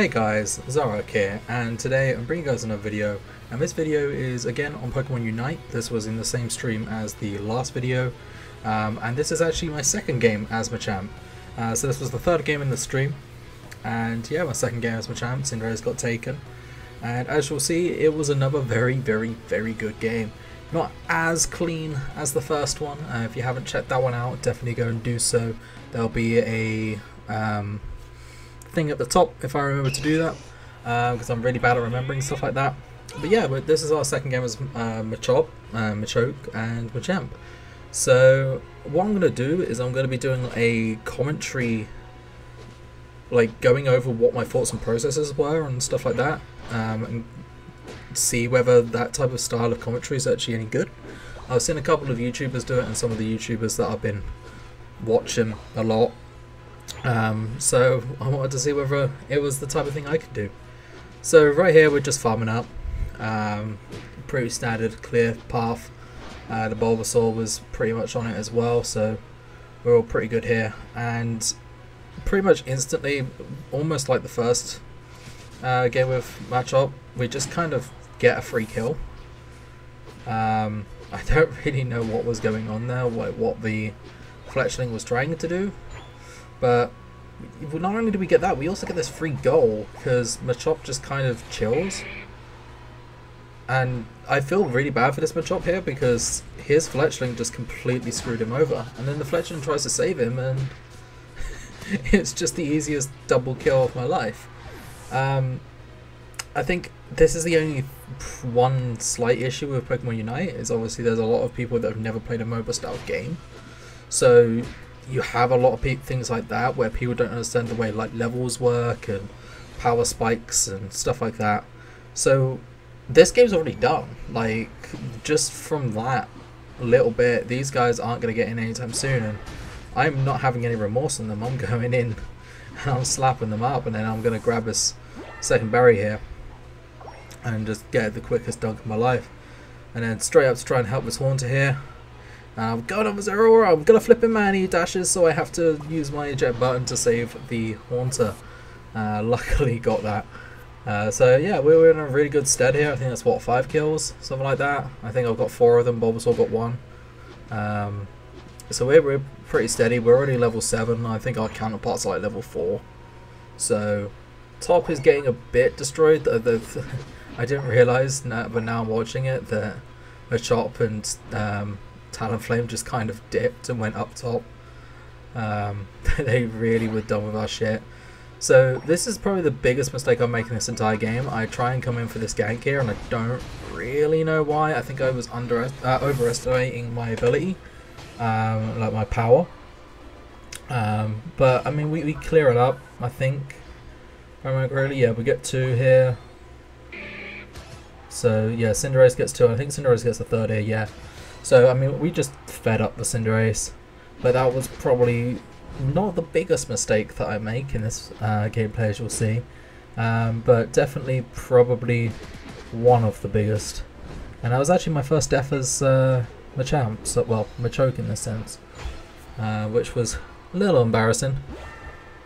Hey guys, Zeraora here, and today I'm bringing you guys another video, and this video is again on Pokemon Unite. This was in the same stream as the last video, and this is actually my second game as Machamp. So this was the third game in the stream, and yeah, my second game as Machamp. Cinderace got taken, and as you'll see, it was another very, very, very good game. Not as clean as the first one. If you haven't checked that one out, definitely go and do so. There'll be a thing at the top if I remember to do that, because I'm really bad at remembering stuff like that. But yeah, but this is our second game as Machop, Machoke and Machamp. So what I'm going to do is I'm going to be doing a commentary, like going over what my thoughts and processes were and stuff like that, and see whether that type of style of commentary is actually any good. I've seen a couple of YouTubers do it, and some of the YouTubers that I've been watching a lot. So I wanted to see whether it was the type of thing I could do. So right here we're just farming up, pretty standard clear path. The Bulbasaur was pretty much on it as well, so we're all pretty good here. And pretty much instantly, almost like the first game with Machop, we just kind of get a free kill. I don't really know what was going on there, what the Fletchling was trying to do. But not only do we get that, we also get this free goal because Machop just kind of chills. And I feel really bad for this Machop here because his Fletchling just completely screwed him over. And then the Fletchling tries to save him, and it's just the easiest double kill of my life. I think this is the only one slight issue with Pokemon Unite, is obviously there's a lot of people that have never played a MOBA style game. So you have a lot of things like that where people don't understand the way like levels work and power spikes and stuff like that. So this game's already done. Like, just from that little bit, these guys aren't going to get in anytime soon, and I'm not having any remorse on them. I'm going in and I'm slapping them up, and then I'm going to grab this second berry here and just get the quickest dunk of my life. And then straight up to try and help this Haunter here. I'm going over Zeraora, I'm going to flip him, man. He dashes, so I have to use my eject button to save the Haunter. Luckily got that. So yeah, we were in a really good stead here. I think that's what, 5 kills? Something like that. I think I've got 4 of them, Bulbasaur got 1. So we're pretty steady. We're already level 7, I think our counterparts are like level 4. So top is getting a bit destroyed. I didn't realise, but now I'm watching it, that Machop and Talonflame just kind of dipped and went up top. They really were done with our shit. So this is probably the biggest mistake I'm making this entire game. I try and come in for this gank here, and I don't really know why. I think I was overestimating my ability, like my power. But I mean, we clear it up, I think. If I remember correctly, yeah, we get 2 here. So yeah, Cinderace gets 2. I think Cinderace gets the 3rd here, yeah. So, I mean, we just fed up the Cinderace, but that was probably not the biggest mistake that I make in this gameplay, as you'll see, but definitely probably one of the biggest. And that was actually my first death as Machamp, so, well, Machoke in this sense, which was a little embarrassing.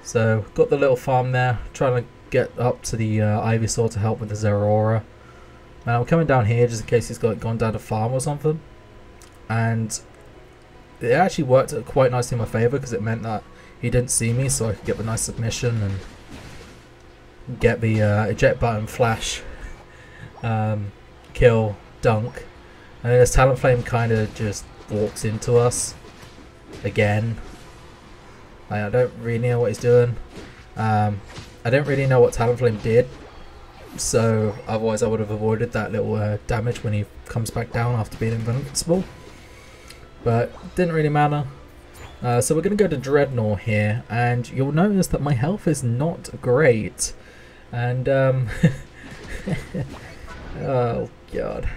So, got the little farm there, trying to get up to the Ivysaur to help with the Zeraora. And I'm coming down here just in case he's gone down to farm or something. And it actually worked quite nicely in my favour because it meant that he didn't see me, so I could get the nice submission and get the eject button flash, kill, dunk. And then this Talonflame kind of just walks into us again. Like, I don't really know what he's doing. I don't really know what Talonflame did, so otherwise I would have avoided that little damage when he comes back down after being invincible. But didn't really matter. So we're going to go to Dreadnought here, and you'll notice that my health is not great. And oh god,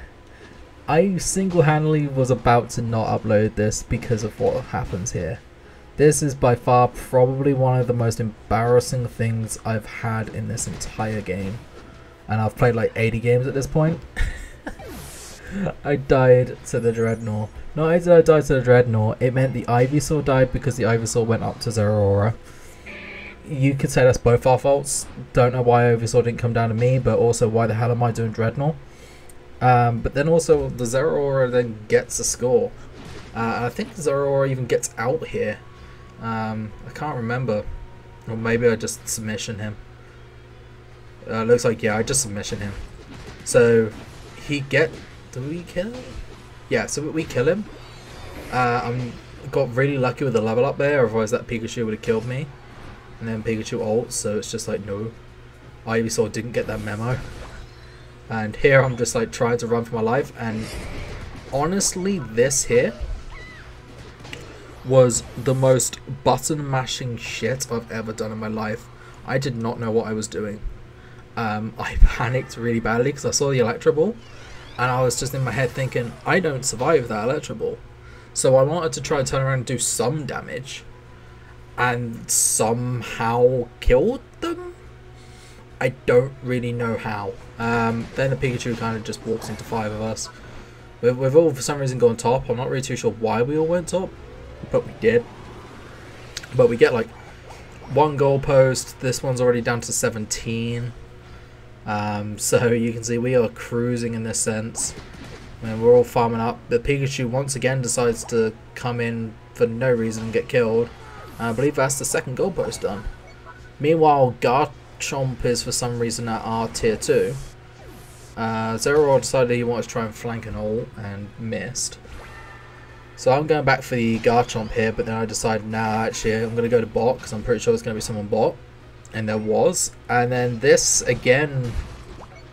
I single-handedly was about to not upload this because of what happens here. This is by far probably one of the most embarrassing things I've had in this entire game, and I've played like 80 games at this point. I died to the Dreadnought. Not only did I die to the Dreadnought, it meant the Ivysaur died because the Ivysaur went up to Zeraora. you could say that's both our faults. Don't know why Ivysaur didn't come down to me, but also why the hell am I doing Dreadnought? But then also the Zeraora then gets a score. I think Zeraora even gets out here. I can't remember. Or maybe I just submission him. Looks like, yeah, I just submission him. So he get... do we kill him? Yeah, so we kill him. I got really lucky with the level up there, otherwise that Pikachu would have killed me. And then Pikachu ults, so it's just like, no. Ivysaur didn't get that memo. And here I'm just like trying to run for my life, and honestly this here was the most button mashing shit I've ever done in my life. I did not know what I was doing. I panicked really badly because I saw the Electro Ball and I was just in my head thinking, I don't survive that Electro Ball. So I wanted to try and turn around and do some damage and somehow killed them? I don't really know how. Then the Pikachu kind of just walks into five of us. We've all for some reason gone top. I'm not really too sure why we all went top, but we did. But we get like one goal post. This one's already down to 17. So you can see we are cruising in this sense. And we're all farming up. The Pikachu once again decides to come in for no reason and get killed. I believe that's the second goal post done. Meanwhile, Garchomp is for some reason at our tier 2. Zeraora decided he wanted to try and flank an ult and missed. So I'm going back for the Garchomp here, but then I decided, nah, actually I'm going to go to bot because I'm pretty sure there's going to be someone bot. And there was. And then this again,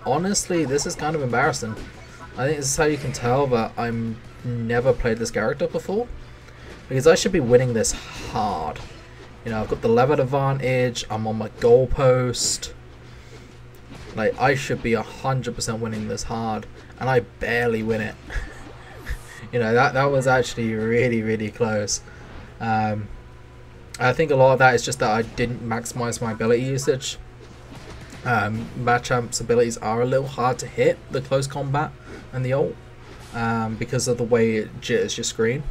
honestly, this is kind of embarrassing. I think this is how you can tell that I'm never played this character before. Because I should be winning this hard. You know, I've got the level advantage, I'm on my goalpost. Like, I should be 100% winning this hard. And I barely win it. You know, that was actually really, really close. I think a lot of that is just that I didn't maximize my ability usage. Machamp's abilities are a little hard to hit, the close combat and the ult, because of the way it jitters your screen.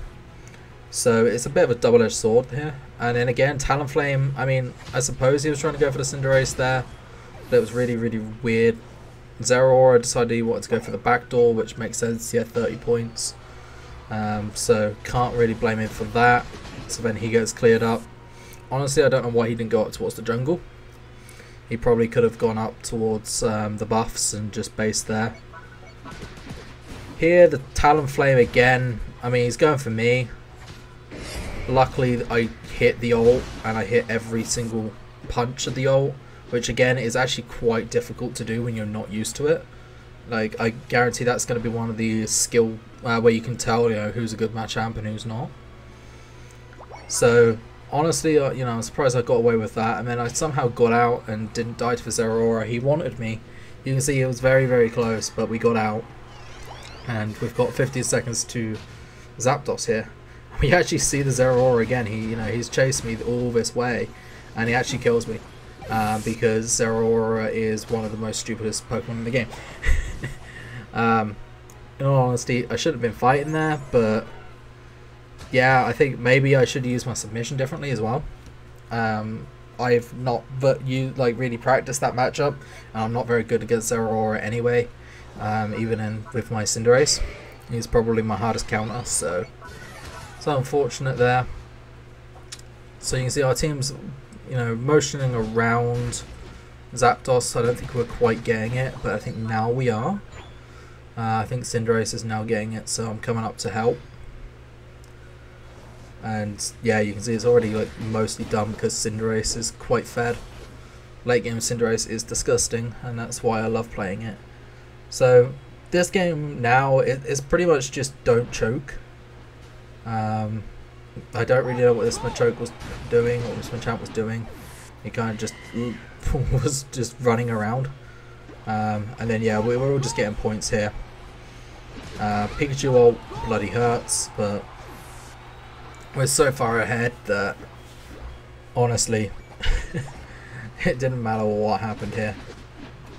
So it's a bit of a double-edged sword here. And then again, Talonflame, I mean, I suppose he was trying to go for the Cinderace there. But it was really, really weird. Zeraora decided he wanted to go for the backdoor, which makes sense. He had 30 points. So can't really blame him for that. So then he gets cleared up. Honestly, I don't know why he didn't go up towards the jungle. He probably could have gone up towards the buffs and just based there. Here, the Talonflame again. I mean, he's going for me. Luckily, I hit the ult, and I hit every single punch of the ult, which again is actually quite difficult to do when you're not used to it. Like, I guarantee that's going to be one of the skill where you can tell, you know, who's a good Machamp and who's not. So honestly, you know, I'm surprised I got away with that, and then I somehow got out and didn't die to Zeraora. He wanted me. You can see it was very, very close, but we got out, and we've got 50 seconds to Zapdos here. We actually see the Zeraora again. He, you know, he's chased me all this way, and he actually kills me because Zeraora is one of the most stupidest Pokemon in the game. In all honesty, I should have been fighting there, but yeah, I think maybe I should use my submission differently as well. I've not, but you like really practiced that matchup, and I'm not very good against Zeraora anyway. Even with my Cinderace, he's probably my hardest counter. So. So unfortunate there. So you can see our team's, you know, motioning around Zapdos. I don't think we're quite getting it, but I think now we are. I think Cinderace is now getting it, so I'm coming up to help. And yeah, you can see it's already like mostly done because Cinderace is quite fed. Late game Cinderace is disgusting, and that's why I love playing it. So this game now is pretty much just don't choke. I don't really know what this Machoke was doing, or this Machamp was doing. He kind of just was just running around. And then yeah, we were all just getting points here. Pikachu ult bloody hurts, but we're so far ahead that honestly it didn't matter what happened here.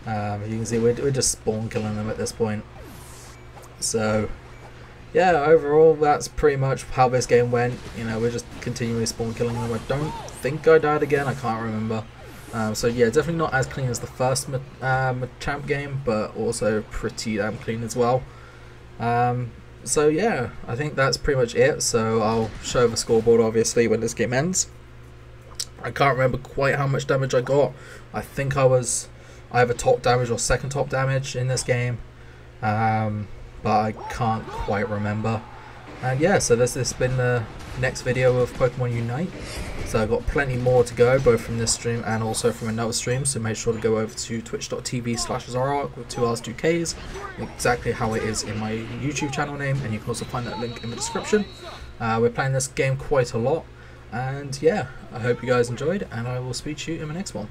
You can see we're just spawn killing them at this point. So yeah, overall, that's pretty much how this game went. You know, we're just continually spawn killing them. I don't think I died again, I can't remember. So yeah, definitely not as clean as the first Machamp game, but also pretty damn clean as well. So yeah, I think that's pretty much it. So I'll show the scoreboard obviously when this game ends. I can't remember quite how much damage I got. I think I was either top damage or second top damage in this game, but I can't quite remember. And yeah, so this has been the next video of Pokemon Unite. So I've got plenty more to go, both from this stream and also from another stream, so make sure to go over to twitch.tv/Zeraora with 2Rs, 2Ks, exactly how it is in my YouTube channel name, and you can also find that link in the description. We're playing this game quite a lot, and yeah, I hope you guys enjoyed, and I will speak to you in the next one.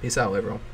Peace out, everyone.